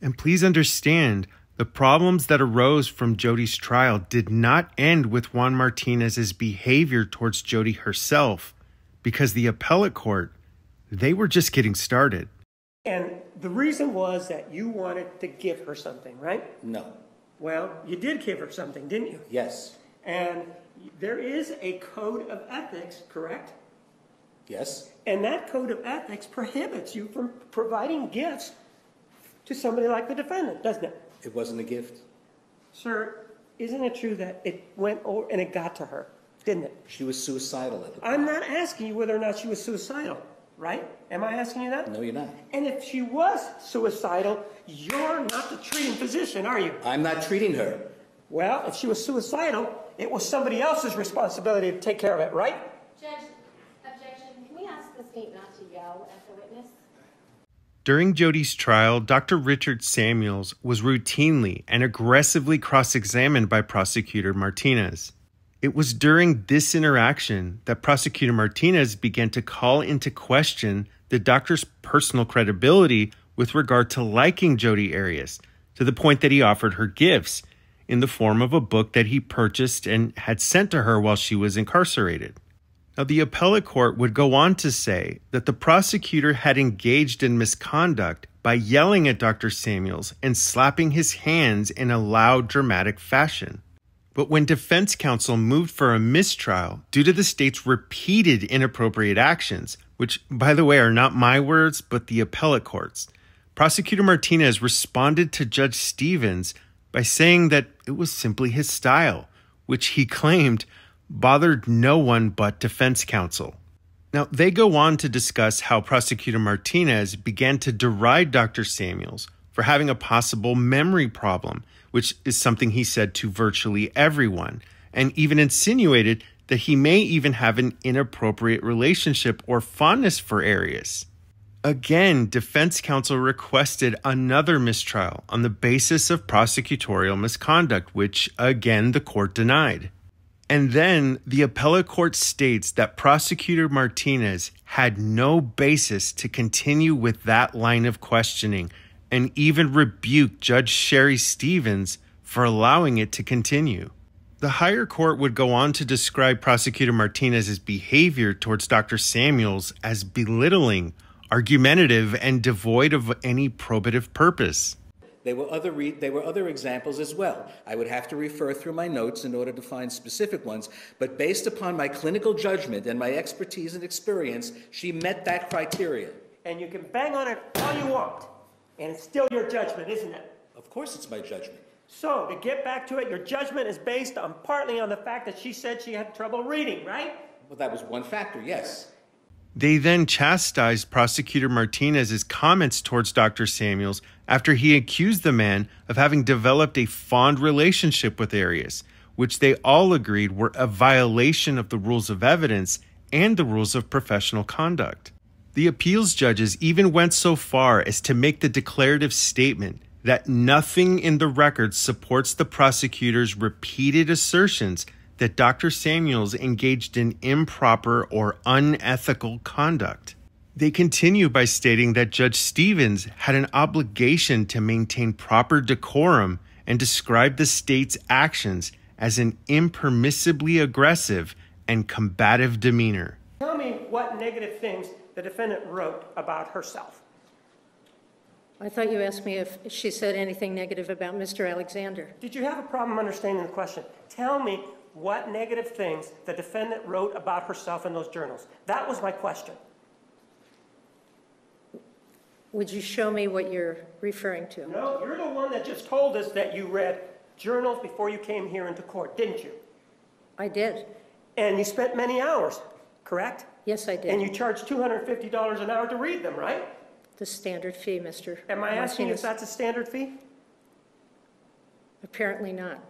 And please understand, the problems that arose from Jodi's trial did not end with Juan Martinez's behavior towards Jodi herself, because the appellate court, they were just getting started. And the reason was that you wanted to give her something, right? No. Well, you did give her something, didn't you? Yes. And there is a code of ethics, correct? Yes. And that code of ethics prohibits you from providing gifts to somebody like the defendant, doesn't it? It wasn't a gift. Sir, isn't it true that it went over and it got to her? Didn't it? She was suicidal at the time. I'm not asking you whether or not she was suicidal, right? Am I asking you that? No, you're not. And if she was suicidal, you're not the treating physician, are you? I'm not treating her. Well, if she was suicidal, it was somebody else's responsibility to take care of it, right? Judge, objection. Can we ask the state not to yell at the witness? During Jodi's trial, Dr. Richard Samuels was routinely and aggressively cross-examined by Prosecutor Martinez. It was during this interaction that Prosecutor Martinez began to call into question the doctor's personal credibility with regard to liking Jodi Arias, to the point that he offered her gifts in the form of a book that he purchased and had sent to her while she was incarcerated. Now, the appellate court would go on to say that the prosecutor had engaged in misconduct by yelling at Dr. Samuels and slapping his hands in a loud, dramatic fashion. But when defense counsel moved for a mistrial due to the state's repeated inappropriate actions, which, by the way, are not my words, but the appellate court's, Prosecutor Martinez responded to Judge Stevens by saying that it was simply his style, which he claimed bothered no one but defense counsel. Now, they go on to discuss how Prosecutor Martinez began to deride Dr. Samuels for having a possible memory problem, which is something he said to virtually everyone, and even insinuated that he may even have an inappropriate relationship or fondness for Arias. Again, defense counsel requested another mistrial on the basis of prosecutorial misconduct, which, again, the court denied. And then the appellate court states that Prosecutor Martinez had no basis to continue with that line of questioning and even rebuked Judge Sherry Stevens for allowing it to continue. The higher court would go on to describe Prosecutor Martinez's behavior towards Dr. Samuels as belittling, argumentative, and devoid of any probative purpose. There were other examples as well. I would have to refer through my notes in order to find specific ones, but based upon my clinical judgment and my expertise and experience, she met that criteria. And you can bang on it all you want, and it's still your judgment, isn't it? Of course it's my judgment. So, to get back to it, your judgment is based on partly on the fact that she said she had trouble reading, right? Well, that was one factor, yes. They then chastised Prosecutor Martinez's comments towards Dr. Samuels after he accused the man of having developed a fond relationship with Arias, which they all agreed were a violation of the rules of evidence and the rules of professional conduct. The appeals judges even went so far as to make the declarative statement that nothing in the record supports the prosecutor's repeated assertions that Dr. Samuels engaged in improper or unethical conduct. They continue by stating that Judge Stevens had an obligation to maintain proper decorum and describe the state's actions as an impermissibly aggressive and combative demeanor. Tell me what negative things the defendant wrote about herself. I thought you asked me if she said anything negative about Mr. Alexander. Did you have a problem understanding the question? Tell me what negative things the defendant wrote about herself in those journals. That was my question. Would you show me what you're referring to? No, you're the one that just told us that you read journals before you came here into court, didn't you? I did. And you spent many hours, correct? Yes, I did. And you charged $250 an hour to read them, right? The standard fee, Mr. Am I asking if that's a standard fee? Apparently not.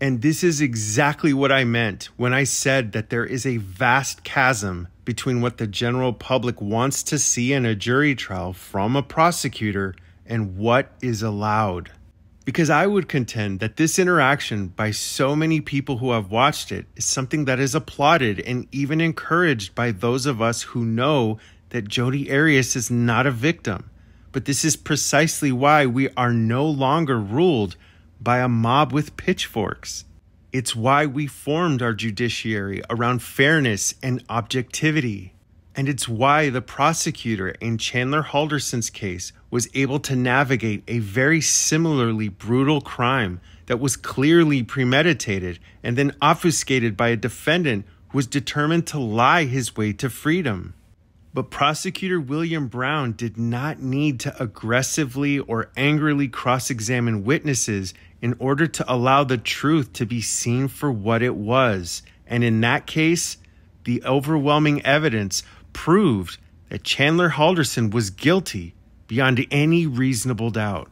And this is exactly what I meant when I said that there is a vast chasm between what the general public wants to see in a jury trial from a prosecutor and what is allowed. Because I would contend that this interaction by so many people who have watched it is something that is applauded and even encouraged by those of us who know that Jodi Arias is not a victim, but this is precisely why we are no longer ruled by a mob with pitchforks. It's why we formed our judiciary around fairness and objectivity. And it's why the prosecutor in Chandler Halderson's case was able to navigate a very similarly brutal crime that was clearly premeditated and then obfuscated by a defendant who was determined to lie his way to freedom. But Prosecutor William Brown did not need to aggressively or angrily cross-examine witnesses in order to allow the truth to be seen for what it was. And in that case, the overwhelming evidence proved that Chandler Halderson was guilty beyond any reasonable doubt.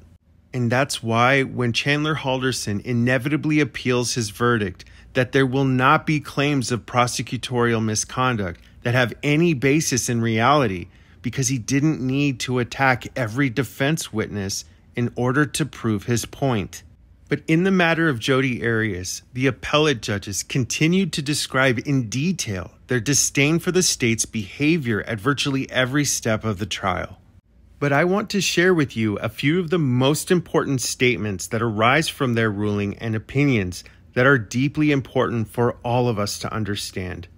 And that's why when Chandler Halderson inevitably appeals his verdict, that there will not be claims of prosecutorial misconduct that have any basis in reality, because he didn't need to attack every defense witness in order to prove his point. But in the matter of Jodi Arias, the appellate judges continued to describe in detail their disdain for the state's behavior at virtually every step of the trial. But I want to share with you a few of the most important statements that arise from their ruling and opinions that are deeply important for all of us to understand.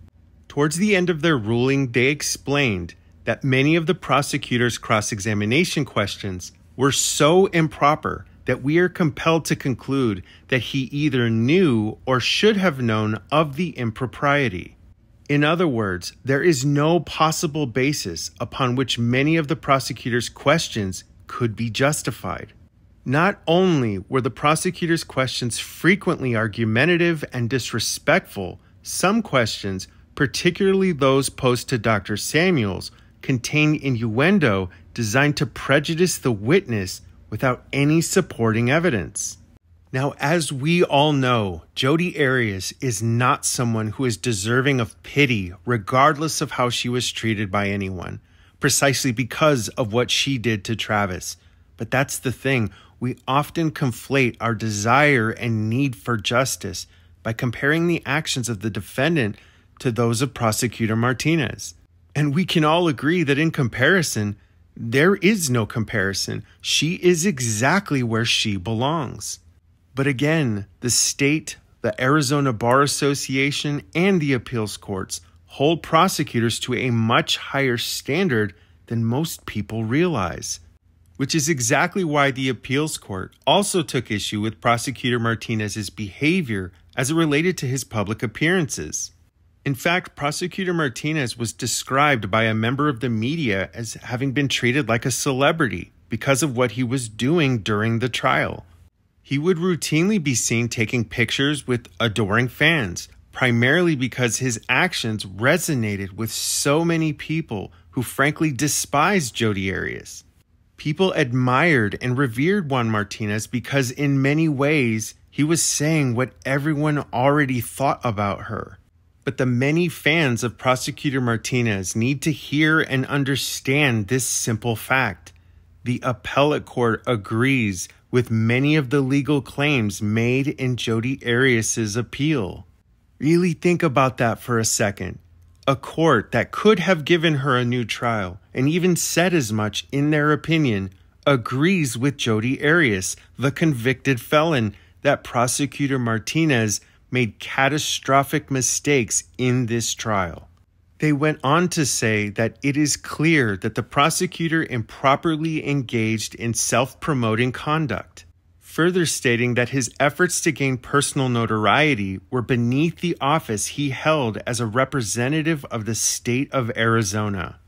Towards the end of their ruling, they explained that many of the prosecutor's cross-examination questions were so improper that we are compelled to conclude that he either knew or should have known of the impropriety. In other words, there is no possible basis upon which many of the prosecutor's questions could be justified. Not only were the prosecutor's questions frequently argumentative and disrespectful, some questions, particularly those posed to Dr. Samuels, contain innuendo designed to prejudice the witness without any supporting evidence. Now, as we all know, Jodi Arias is not someone who is deserving of pity, regardless of how she was treated by anyone, precisely because of what she did to Travis. But that's the thing. We often conflate our desire and need for justice by comparing the actions of the defendant to those of Prosecutor Martinez. And we can all agree that in comparison, there is no comparison. She is exactly where she belongs. But again, the state, the Arizona Bar Association, and the appeals courts hold prosecutors to a much higher standard than most people realize, which is exactly why the appeals court also took issue with Prosecutor Martinez's behavior as it related to his public appearances. In fact, Prosecutor Martinez was described by a member of the media as having been treated like a celebrity because of what he was doing during the trial. He would routinely be seen taking pictures with adoring fans, primarily because his actions resonated with so many people who frankly despised Jodi Arias. People admired and revered Juan Martinez because in many ways, he was saying what everyone already thought about her. But the many fans of Prosecutor Martinez need to hear and understand this simple fact. The appellate court agrees with many of the legal claims made in Jodi Arias's appeal. Really think about that for a second. A court that could have given her a new trial, and even said as much in their opinion, agrees with Jodi Arias, the convicted felon, that Prosecutor Martinez made catastrophic mistakes in this trial. They went on to say that it is clear that the prosecutor improperly engaged in self-promoting conduct, further stating that his efforts to gain personal notoriety were beneath the office he held as a representative of the state of Arizona,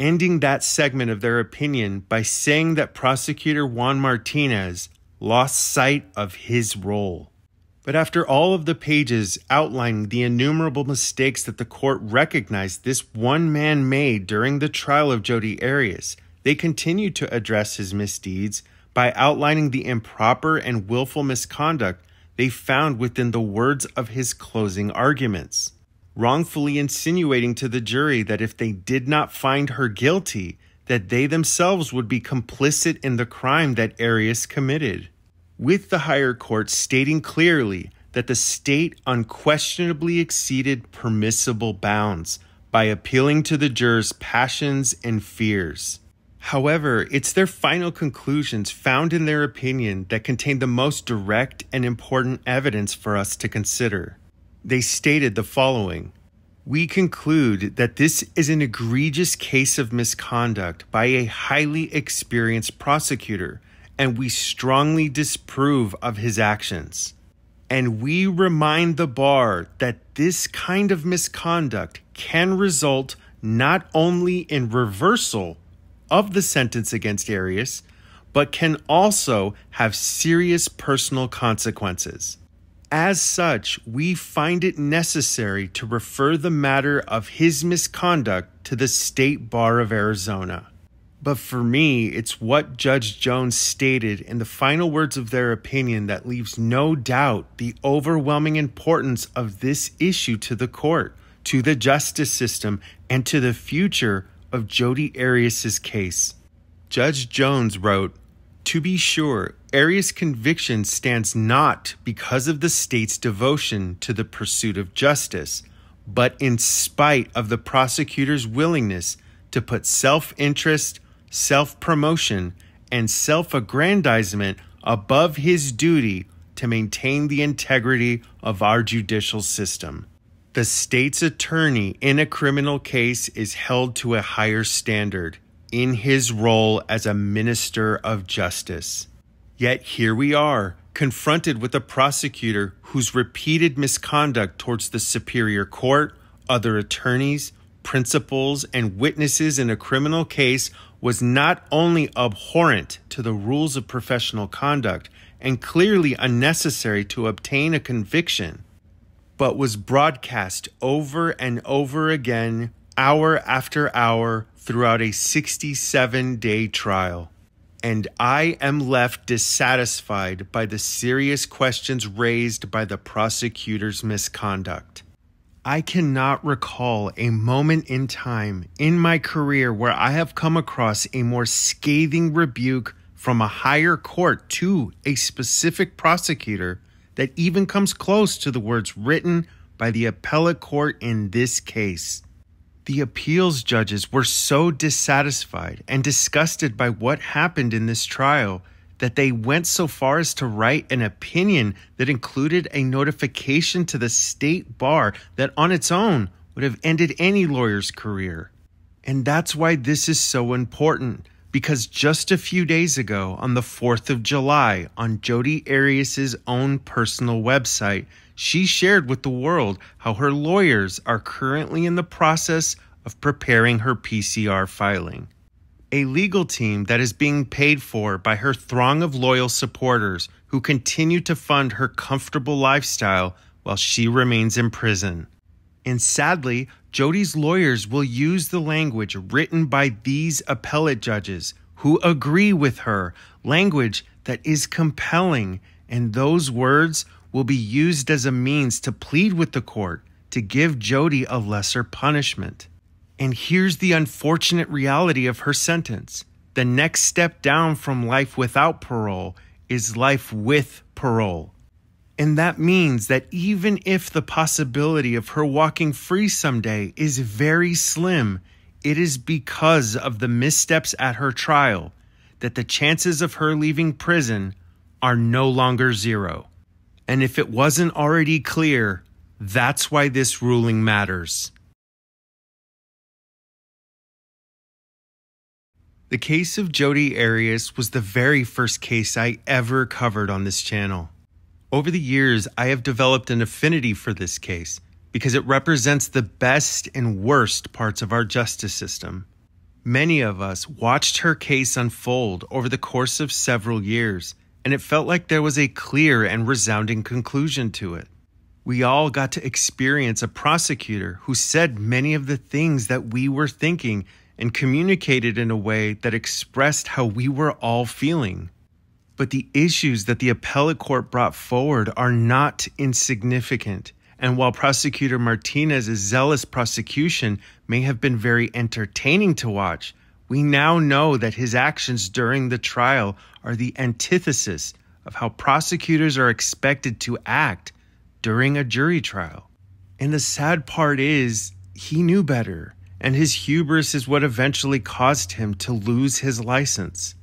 ending that segment of their opinion by saying that Prosecutor Juan Martinez lost sight of his role. But after all of the pages outlining the innumerable mistakes that the court recognized this one man made during the trial of Jodi Arias, they continued to address his misdeeds by outlining the improper and willful misconduct they found within the words of his closing arguments, wrongfully insinuating to the jury that if they did not find her guilty, that they themselves would be complicit in the crime that Arias committed, with the higher court stating clearly that the state unquestionably exceeded permissible bounds by appealing to the jurors' passions and fears. However, it's their final conclusions found in their opinion that contain the most direct and important evidence for us to consider. They stated the following: "We conclude that this is an egregious case of misconduct by a highly experienced prosecutor, and we strongly disapprove of his actions. And we remind the bar that this kind of misconduct can result not only in reversal of the sentence against Arias, but can also have serious personal consequences. As such, we find it necessary to refer the matter of his misconduct to the State Bar of Arizona." But for me, it's what Judge Jones stated in the final words of their opinion that leaves no doubt the overwhelming importance of this issue to the court, to the justice system, and to the future of Jodi Arias's case. Judge Jones wrote, To be sure, Arias' conviction stands not because of the state's devotion to the pursuit of justice, but in spite of the prosecutor's willingness to put self-interest, self-promotion, and self-aggrandizement above his duty to maintain the integrity of our judicial system. The state's attorney in a criminal case is held to a higher standard in his role as a minister of justice. Yet here we are, confronted with a prosecutor whose repeated misconduct towards the Superior Court, other attorneys, principals, and witnesses in a criminal case was not only abhorrent to the rules of professional conduct and clearly unnecessary to obtain a conviction, but was broadcast over and over again, hour after hour, throughout a 67-day trial. And I am left dissatisfied by the serious questions raised by the prosecutor's misconduct. I cannot recall a moment in time in my career where I have come across a more scathing rebuke from a higher court to a specific prosecutor that even comes close to the words written by the appellate court in this case. The appeals judges were so dissatisfied and disgusted by what happened in this trial that they went so far as to write an opinion that included a notification to the state bar that on its own would have ended any lawyer's career. And that's why this is so important, because just a few days ago, on the 4th of July, on Jodi Arias' own personal website, she shared with the world how her lawyers are currently in the process of preparing her PCR filing. A legal team that is being paid for by her throng of loyal supporters who continue to fund her comfortable lifestyle while she remains in prison. And sadly, Jodi's lawyers will use the language written by these appellate judges who agree with her, language that is compelling, and those words will be used as a means to plead with the court to give Jodi a lesser punishment. And here's the unfortunate reality of her sentence. The next step down from life without parole is life with parole. And that means that even if the possibility of her walking free someday is very slim, it is because of the missteps at her trial that the chances of her leaving prison are no longer zero. And if it wasn't already clear, that's why this ruling matters. The case of Jodi Arias was the very first case I ever covered on this channel. Over the years, I have developed an affinity for this case because it represents the best and worst parts of our justice system. Many of us watched her case unfold over the course of several years, and it felt like there was a clear and resounding conclusion to it. We all got to experience a prosecutor who said many of the things that we were thinking and communicated in a way that expressed how we were all feeling. But the issues that the appellate court brought forward are not insignificant, and while Prosecutor Martinez's zealous prosecution may have been very entertaining to watch, we now know that his actions during the trial are the antithesis of how prosecutors are expected to act during a jury trial. And the sad part is, he knew better, and his hubris is what eventually caused him to lose his license.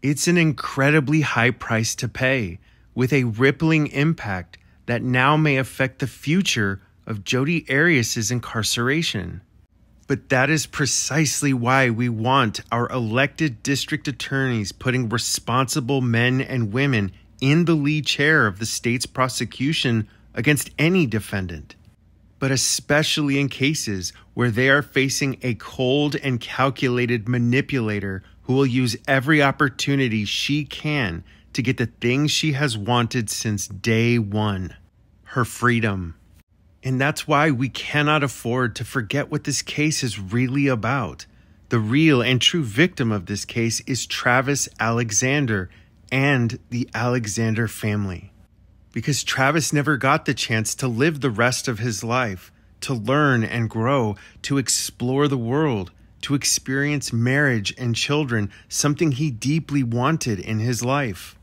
It's an incredibly high price to pay, with a rippling impact that now may affect the future of Jodi Arias' incarceration. But that is precisely why we want our elected district attorneys putting responsible men and women in the lead chair of the state's prosecution against any defendant, but especially in cases where they are facing a cold and calculated manipulator who will use every opportunity she can to get the things she has wanted since day one, her freedom. And that's why we cannot afford to forget what this case is really about. The real and true victim of this case is Travis Alexander and the Alexander family. Because Travis never got the chance to live the rest of his life, to learn and grow, to explore the world, to experience marriage and children, something he deeply wanted in his life.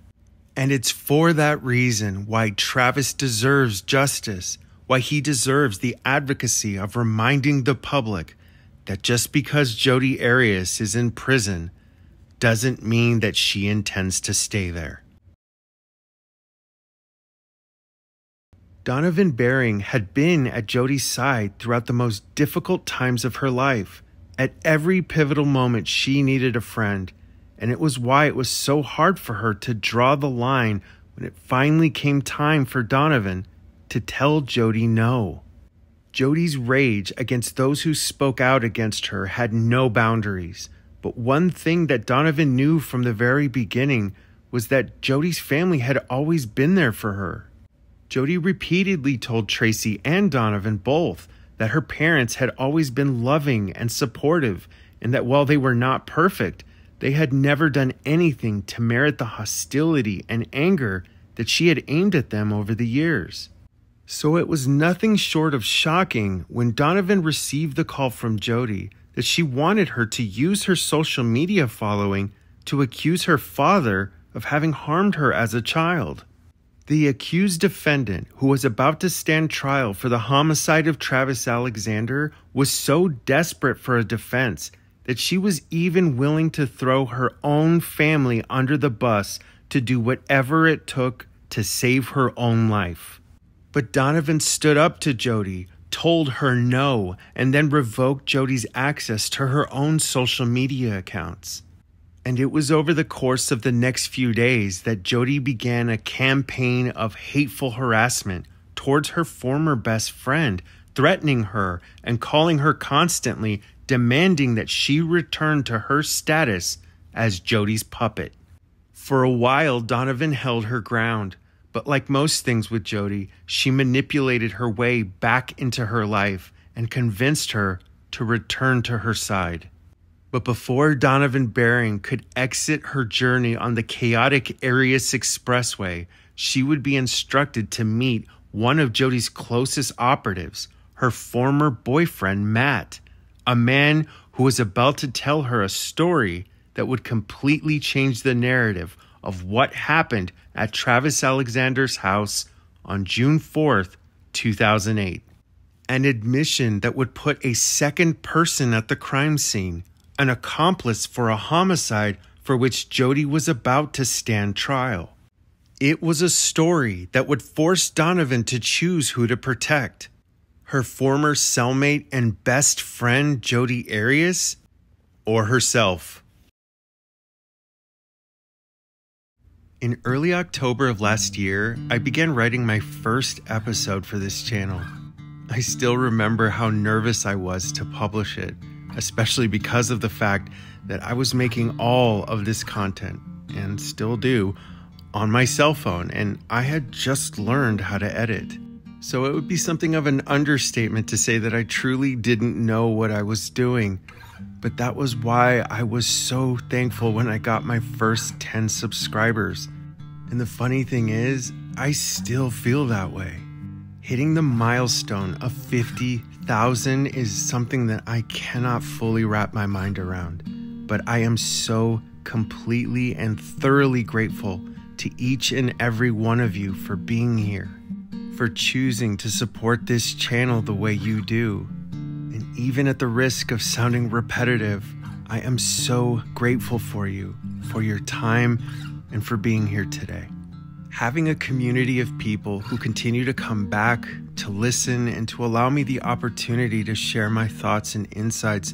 And it's for that reason why Travis deserves justice, why he deserves the advocacy of reminding the public that just because Jodi Arias is in prison doesn't mean that she intends to stay there. Donovan Baring had been at Jodi's side throughout the most difficult times of her life. At every pivotal moment, she needed a friend, and it was why it was so hard for her to draw the line when it finally came time for Donovan to tell Jodi no. Jodi's rage against those who spoke out against her had no boundaries, but one thing that Donovan knew from the very beginning was that Jodi's family had always been there for her. Jodi repeatedly told Tracy and Donovan both that her parents had always been loving and supportive, and that while they were not perfect, they had never done anything to merit the hostility and anger that she had aimed at them over the years. So it was nothing short of shocking when Donovan received the call from Jodi that she wanted her to use her social media following to accuse her father of having harmed her as a child. The accused defendant, who was about to stand trial for the homicide of Travis Alexander, was so desperate for a defense that she was even willing to throw her own family under the bus to do whatever it took to save her own life. But Donovan stood up to Jodi, told her no, and then revoked Jodi's access to her own social media accounts. And it was over the course of the next few days that Jodi began a campaign of hateful harassment towards her former best friend, threatening her and calling her constantly, demanding that she return to her status as Jodi's puppet. For a while, Donovan held her ground, but like most things with Jodi, she manipulated her way back into her life and convinced her to return to her side. But before Donovan Baring could exit her journey on the chaotic Arias Expressway, she would be instructed to meet one of Jodi's closest operatives, her former boyfriend, Matt, a man who was about to tell her a story that would completely change the narrative of what happened at Travis Alexander's house on June 4th, 2008. An admission that would put a second person at the crime scene, an accomplice for a homicide for which Jodi was about to stand trial. It was a story that would force Donovan to choose who to protect. Her former cellmate and best friend, Jodi Arias, or herself. In early October of last year, I began writing my first episode for this channel. I still remember how nervous I was to publish it, especially because of the fact that I was making all of this content, and still do, on my cell phone, and I had just learned how to edit. So it would be something of an understatement to say that I truly didn't know what I was doing. But that was why I was so thankful when I got my first 10 subscribers. And the funny thing is, I still feel that way. Hitting the milestone of 50,000 is something that I cannot fully wrap my mind around. But I am so completely and thoroughly grateful to each and every one of you for being here, for choosing to support this channel the way you do. And even at the risk of sounding repetitive, I am so grateful for you, for your time, and for being here today. Having a community of people who continue to come back, to listen, and to allow me the opportunity to share my thoughts and insights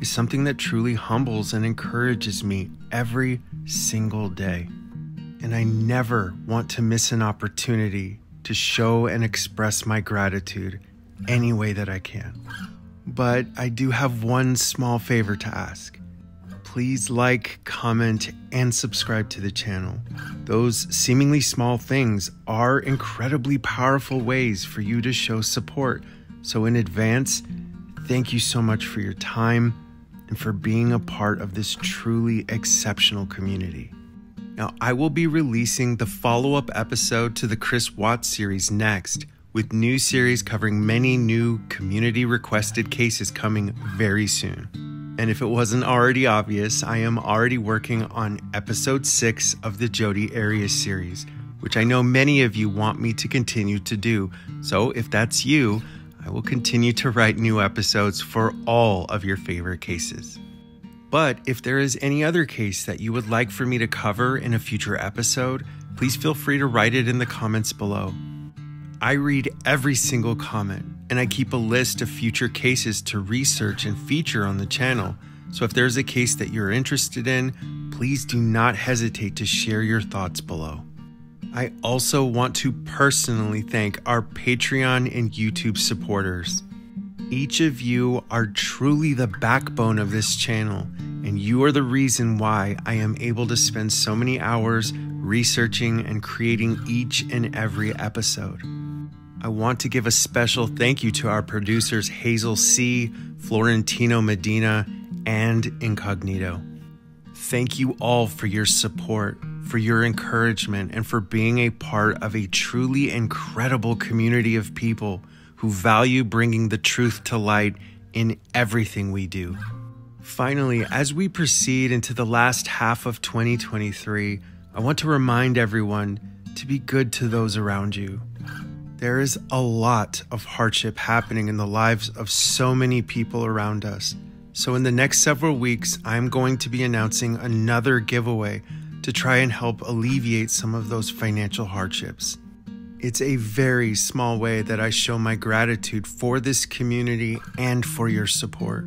is something that truly humbles and encourages me every single day. And I never want to miss an opportunity to show and express my gratitude any way that I can. But I do have one small favor to ask. Please like, comment, and subscribe to the channel. Those seemingly small things are incredibly powerful ways for you to show support. So in advance, thank you so much for your time and for being a part of this truly exceptional community. Now, I will be releasing the follow-up episode to the Chris Watts series next, with new series covering many new community-requested cases coming very soon. And if it wasn't already obvious, I am already working on episode 6 of the Jodi Arias series, which I know many of you want me to continue to do. So if that's you, I will continue to write new episodes for all of your favorite cases. But if there is any other case that you would like for me to cover in a future episode, please feel free to write it in the comments below. I read every single comment, and I keep a list of future cases to research and feature on the channel. So if there's a case that you're interested in, please do not hesitate to share your thoughts below. I also want to personally thank our Patreon and YouTube supporters. Each of you are truly the backbone of this channel, and you are the reason why I am able to spend so many hours researching and creating each and every episode. I want to give a special thank you to our producers Hazel C., Florentino Medina, and Incognito. Thank you all for your support, for your encouragement, and for being a part of a truly incredible community of people who value bringing the truth to light in everything we do. Finally, as we proceed into the last half of 2023, I want to remind everyone to be good to those around you. There is a lot of hardship happening in the lives of so many people around us. So in the next several weeks, I'm going to be announcing another giveaway to try and help alleviate some of those financial hardships. It's a very small way that I show my gratitude for this community and for your support,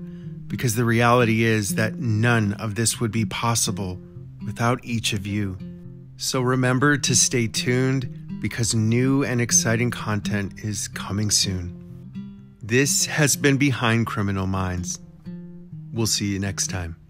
because the reality is that none of this would be possible without each of you. So remember to stay tuned, because new and exciting content is coming soon. This has been Behind Criminal Minds. We'll see you next time.